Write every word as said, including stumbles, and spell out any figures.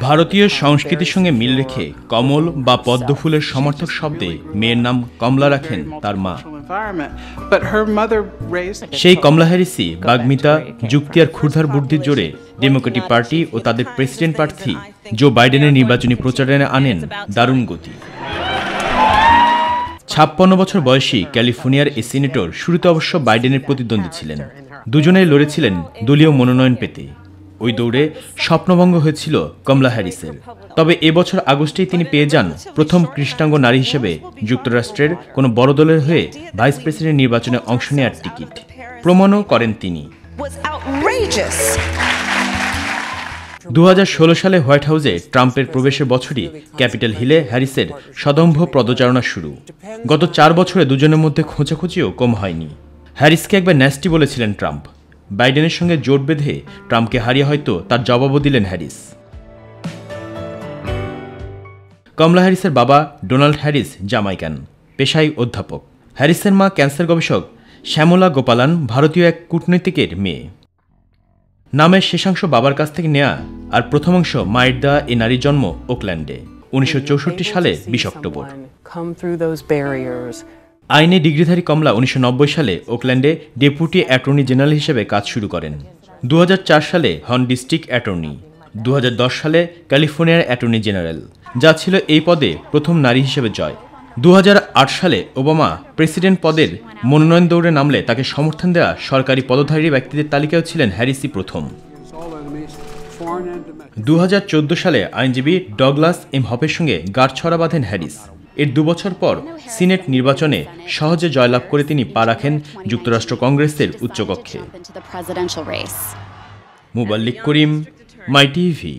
भारतीय संस्कृति संगे मिल रेखे कमल बा पद्म फुलेर समर्थक शब्दे मेयर नाम कमला रखें तार मा सेई कमला हैरिस बाग्मिता जुक्ति और क्षुधार बुद्धिर जोरे डेमोक्रेटिक पार्टी और तादेर प्रेसिडेंट प्रार्थी जो बाइडेनेर निर्वाचनी प्रचारे आनेन दारुण गति। छप्पन्न बछर बयसी कैलिफोर्नियार ए सिनेटर शुरूते अवश्य बाइडेनेर प्रतिद्वंद्वी छिलेन। दुजोनेई लड़ेछिलेन दलीय मनोनयन पेते। ওই দৌড়ে স্বপ্নভঙ্গ হয়েছিল কমলা হ্যারিসের। তবে এবছর আগস্টেই তিনি পেয়ে যান প্রথম কৃষ্ণাঙ্গ নারী হিসেবে যুক্তরাষ্ট্রের কোনো বড় দলের হয়ে ভাইস প্রেসিডেন্ট নির্বাচনে অংশ নেওয়ার টিকিট প্রমাণও করেন তিনি। দুই হাজার ষোলো সালে হোয়াইট হাউসে ট্রাম্পের প্রবেশের বছরই ক্যাপিটাল হিলে হ্যারিসের সদম্ভ পদচারণা শুরু। গত চার বছরে দুজনের মধ্যে খোঁচাখুঁচিও কম হয়নি। হ্যারিসকে একবার ন্যাস্টি বলেছিলেন ট্রাম্প। बाइडेन संगे जोट बेधे ट्राम्प के हारिए हयतो तार जवाबो दिलेन हैरिस। कमला हैरिसेर बाबा डोनाल्ड हैरिस जामाइकान, पेशाय अध्यापक। हैरिसेर मा कैंसर गवेषक श्यामला गोपालान भारतीय एक कूटनीतिकेर मेये। नामेर शेषांश बाबार काछ थेके नेया आर प्रथम अंश मायेर देया ए नारीर जन्म ओकलैंडे उन्नीसशो चौषट्टी साले बीस अक्टोबर। आईने डिग्रीधारी कमला उन्नीसशो नब्बे साले ओकलैंडे डेपुटी अटर्नी जेनारेल हिसेबे काज शुरू करें। दो हज़ार चार साले हन डिस्ट्रिक्ट अटर्नी, दो हज़ार दस साले कैलिफोर्नियार अटर्नी जेनारेल, जा छिलो ए पदे प्रथम नारी हिसेबे जय। दो हज़ार आठ साले ओबामा प्रेसिडेंट पदेर मनोनयन दौड़े नामले ताके समर्थन देया सरकारी पदधारी व्यक्तिदेर तालिकायও छिलेन हैरिसই प्रथम। दो हज़ार चौदह साले आईनजीवी डगलास एम हपेर संगे गाढ़ छड़ा बाँधेन हैरिस। एर दो बछर पर सिनेट निर्वाचने सहजे जयलाभ करे तिनी पा राखें जुक्तराष्ट्र कंग्रेसेर उच्च कक्षे। मुबाल्लिक करीम, माई टीवी।